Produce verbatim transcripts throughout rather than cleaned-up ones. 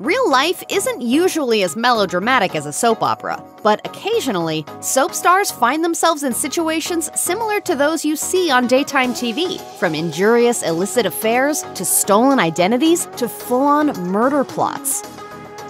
Real life isn't usually as melodramatic as a soap opera, but occasionally, soap stars find themselves in situations similar to those you see on daytime T V, from injurious illicit affairs to stolen identities to full-on murder plots.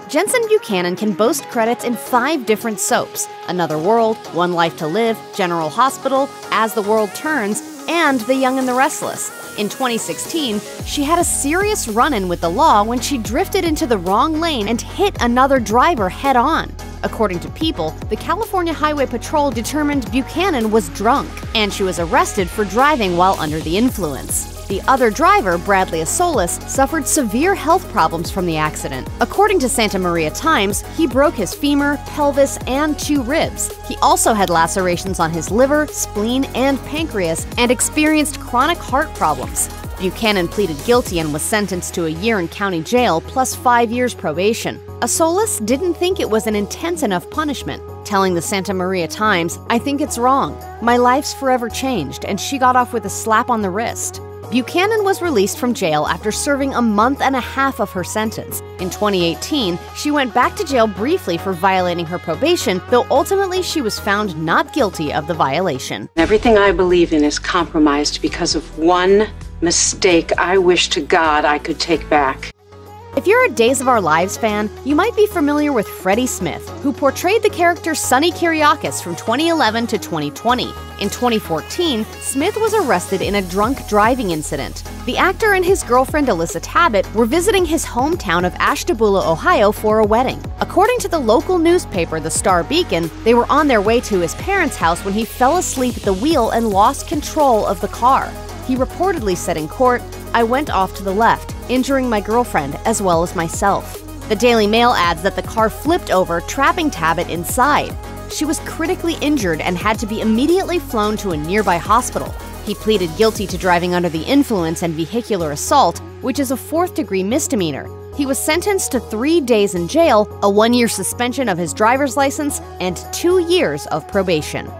Jensen Buchanan can boast credits in five different soaps: Another World, One Life to Live, General Hospital, As the World Turns, and The Young and the Restless. In twenty sixteen, she had a serious run-in with the law when she drifted into the wrong lane and hit another driver head-on. According to People, the California Highway Patrol determined Buchanan was drunk, and she was arrested for driving while under the influence. The other driver, Bradley Asolas, suffered severe health problems from the accident. According to Santa Maria Times, he broke his femur, pelvis, and two ribs. He also had lacerations on his liver, spleen, and pancreas, and experienced chronic heart problems. Buchanan pleaded guilty and was sentenced to a year in county jail plus five years probation. Asolas didn't think it was an intense enough punishment, telling the Santa Maria Times, "I think it's wrong. My life's forever changed, and she got off with a slap on the wrist." Buchanan was released from jail after serving a month and a half of her sentence. In twenty eighteen, she went back to jail briefly for violating her probation, though ultimately she was found not guilty of the violation. Everything I believe in is compromised because of one mistake I wish to God I could take back. If you're a Days of Our Lives fan, you might be familiar with Freddie Smith, who portrayed the character Sonny Kyriakis from twenty eleven to twenty twenty. In twenty fourteen, Smith was arrested in a drunk driving incident. The actor and his girlfriend Alyssa Tabbit were visiting his hometown of Ashtabula, Ohio for a wedding. According to the local newspaper, the Star Beacon, they were on their way to his parents' house when he fell asleep at the wheel and lost control of the car. He reportedly said in court, "I went off to the left, injuring my girlfriend as well as myself." The Daily Mail adds that the car flipped over, trapping Tabbit inside. She was critically injured and had to be immediately flown to a nearby hospital. He pleaded guilty to driving under the influence and vehicular assault, which is a fourth-degree misdemeanor. He was sentenced to three days in jail, a one-year suspension of his driver's license, and two years of probation.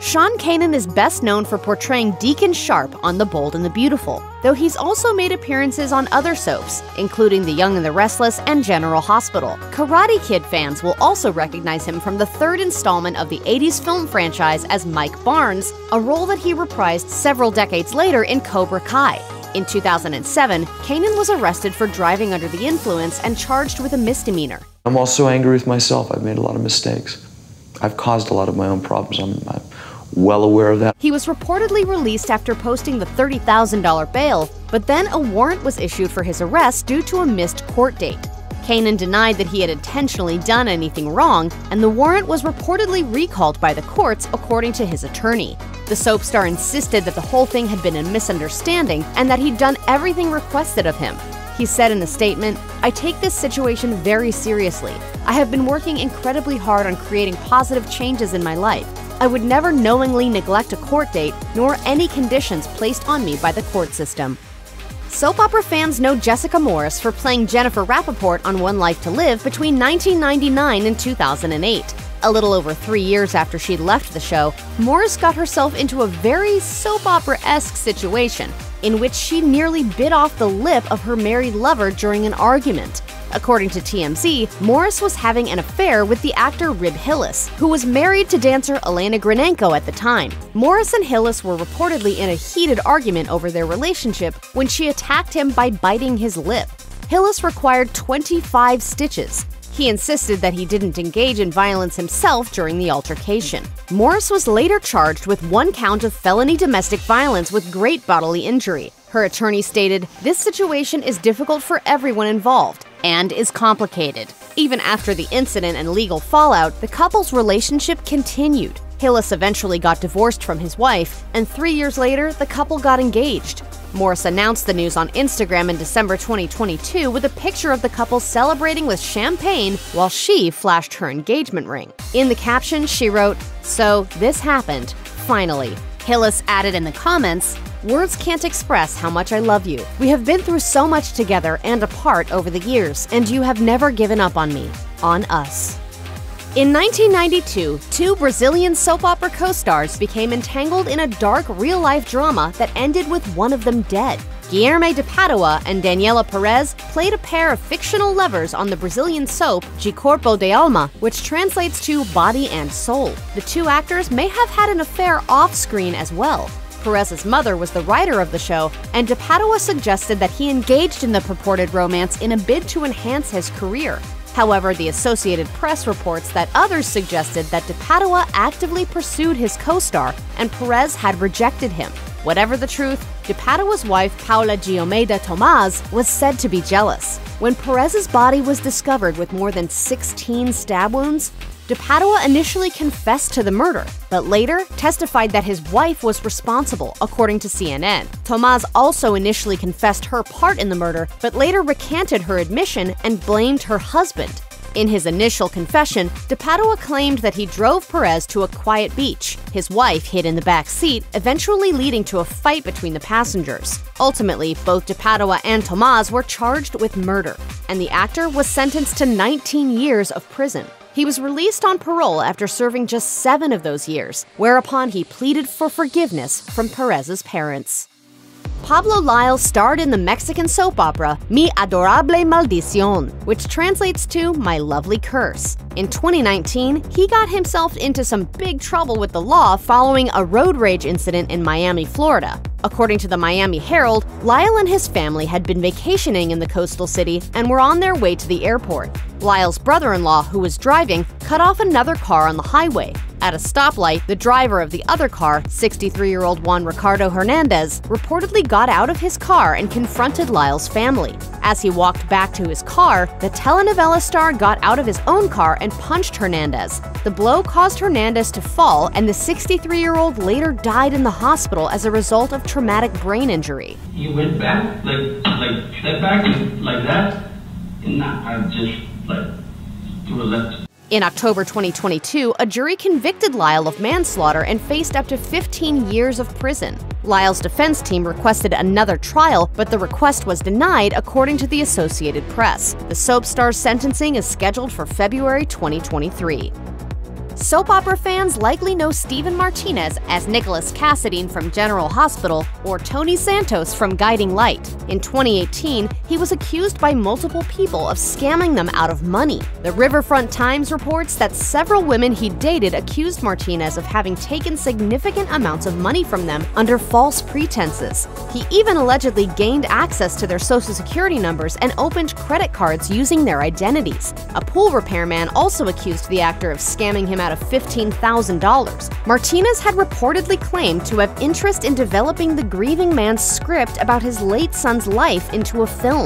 Sean Kanan is best known for portraying Deacon Sharp on The Bold and the Beautiful, though he's also made appearances on other soaps, including The Young and the Restless and General Hospital. Karate Kid fans will also recognize him from the third installment of the eighties film franchise as Mike Barnes, a role that he reprised several decades later in Cobra Kai. In two thousand seven, Kanan was arrested for driving under the influence and charged with a misdemeanor. I'm also angry with myself. I've made a lot of mistakes. I've caused a lot of my own problems. I'm, I'm well aware of that. He was reportedly released after posting the thirty thousand dollar bail, but then a warrant was issued for his arrest due to a missed court date. Kanan denied that he had intentionally done anything wrong, and the warrant was reportedly recalled by the courts, according to his attorney. The soap star insisted that the whole thing had been a misunderstanding and that he'd done everything requested of him. He said in a statement, "I take this situation very seriously. I have been working incredibly hard on creating positive changes in my life. I would never knowingly neglect a court date nor any conditions placed on me by the court system." Soap opera fans know Jessica Morris for playing Jennifer Rappaport on One Life to Live between nineteen ninety-nine and two thousand eight. A little over three years after she left the show, Morris got herself into a very soap opera-esque situation, in which she nearly bit off the lip of her married lover during an argument. According to T M Z, Morris was having an affair with the actor Rib Hillis, who was married to dancer Elena Grinenko at the time. Morris and Hillis were reportedly in a heated argument over their relationship when she attacked him by biting his lip. Hillis required twenty-five stitches. He insisted that he didn't engage in violence himself during the altercation. Morris was later charged with one count of felony domestic violence with great bodily injury. Her attorney stated, "This situation is difficult for everyone involved and is complicated." Even after the incident and legal fallout, the couple's relationship continued. Hillis eventually got divorced from his wife, and three years later, the couple got engaged. Morris announced the news on Instagram in December twenty twenty-two with a picture of the couple celebrating with champagne while she flashed her engagement ring. In the caption, she wrote, "So this happened, finally." Hillis added in the comments, "Words can't express how much I love you. We have been through so much together and apart over the years, and you have never given up on me, on us." In nineteen ninety-two, two Brazilian soap opera co-stars became entangled in a dark real-life drama that ended with one of them dead. Guilherme de Pádua and Daniela Perez played a pair of fictional lovers on the Brazilian soap De Corpo e Alma, which translates to Body and Soul. The two actors may have had an affair off-screen as well. Perez's mother was the writer of the show, and de Pádua suggested that he engaged in the purported romance in a bid to enhance his career. However, the Associated Press reports that others suggested that de Pádua actively pursued his co-star, and Perez had rejected him. Whatever the truth, de Pádua's wife Paula Giomeda Thomaz was said to be jealous. When Perez's body was discovered with more than sixteen stab wounds, de Pádua initially confessed to the murder, but later testified that his wife was responsible, according to C N N. Thomaz also initially confessed her part in the murder, but later recanted her admission and blamed her husband. In his initial confession, de Pádua claimed that he drove Perez to a quiet beach. His wife hid in the back seat, eventually leading to a fight between the passengers. Ultimately, both de Pádua and Thomaz were charged with murder, and the actor was sentenced to nineteen years of prison. He was released on parole after serving just seven of those years, whereupon he pleaded for forgiveness from Perez's parents. Pablo Lyle starred in the Mexican soap opera Mi Adorable Maldición, which translates to My Lovely Curse. In twenty nineteen, he got himself into some big trouble with the law following a road rage incident in Miami, Florida. According to the Miami Herald, Lyle and his family had been vacationing in the coastal city and were on their way to the airport. Lyle's brother-in-law, who was driving, cut off another car on the highway. At a stoplight, the driver of the other car, sixty-three-year-old Juan Ricardo Hernandez, reportedly got out of his car and confronted Lyle's family. As he walked back to his car, the telenovela star got out of his own car and punched Hernandez. The blow caused Hernandez to fall, and the sixty-three-year-old later died in the hospital as a result of traumatic brain injury. You went back, like, like, step back, like that, and I just, like, threw a left. In October twenty twenty-two, a jury convicted Lyle of manslaughter and faced up to fifteen years of prison. Lyle's defense team requested another trial, but the request was denied, according to the Associated Press. The soap star's sentencing is scheduled for February twenty twenty-three. Soap opera fans likely know Stephen Martines as Nicholas Cassadine from General Hospital or Tony Santos from Guiding Light. In twenty eighteen, he was accused by multiple people of scamming them out of money. The Riverfront Times reports that several women he dated accused Martines of having taken significant amounts of money from them under false pretenses. He even allegedly gained access to their social security numbers and opened credit cards using their identities. A pool repairman also accused the actor of scamming him out of fifteen thousand dollars. Martines had reportedly claimed to have interest in developing the grieving man's script about his late son's life into a film.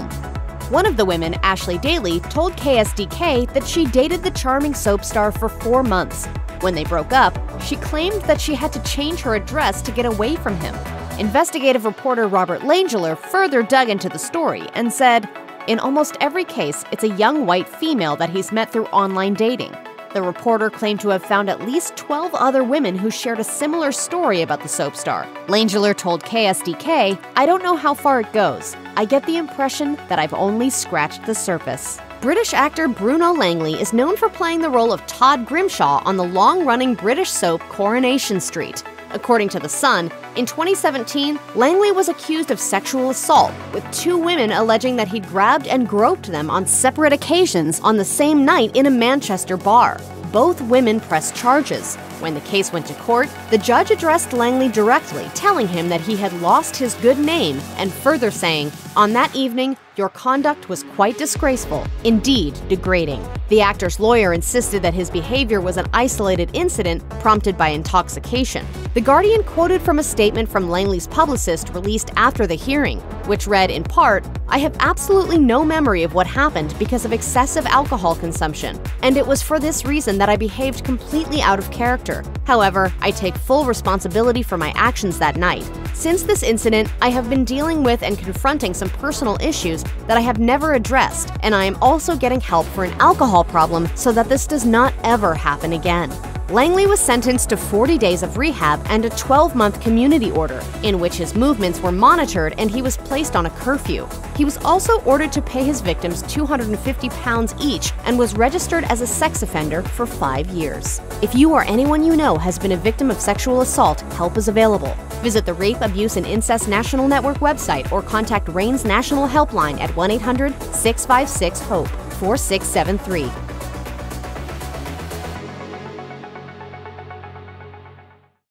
One of the women, Ashley Daly, told K S D K that she dated the charming soap star for four months. When they broke up, she claimed that she had to change her address to get away from him. Investigative reporter Robert Langler further dug into the story and said, "In almost every case, it's a young white female that he's met through online dating." The reporter claimed to have found at least twelve other women who shared a similar story about the soap star. Langler told K S D K, "I don't know how far it goes. I get the impression that I've only scratched the surface." British actor Bruno Langley is known for playing the role of Todd Grimshaw on the long-running British soap Coronation Street. According to The Sun, in twenty seventeen, Langley was accused of sexual assault, with two women alleging that he grabbed and groped them on separate occasions on the same night in a Manchester bar. Both women pressed charges. When the case went to court, the judge addressed Langley directly, telling him that he had lost his good name and further saying, "On that evening, your conduct was quite disgraceful, indeed degrading." The actor's lawyer insisted that his behavior was an isolated incident prompted by intoxication. The Guardian quoted from a statement from Langley's publicist released after the hearing, which read in part, "I have absolutely no memory of what happened because of excessive alcohol consumption, and it was for this reason that I behaved completely out of character. However, I take full responsibility for my actions that night. Since this incident, I have been dealing with and confronting some personal issues that I have never addressed, and I am also getting help for an alcohol problem so that this does not ever happen again." Langley was sentenced to forty days of rehab and a twelve-month community order, in which his movements were monitored and he was placed on a curfew. He was also ordered to pay his victims two hundred fifty pounds each and was registered as a sex offender for five years. If you or anyone you know has been a victim of sexual assault, help is available. Visit the Rape, Abuse, and Incest National Network website or contact RAIN's National Helpline at one eight hundred, six five six, HOPE four six seven three.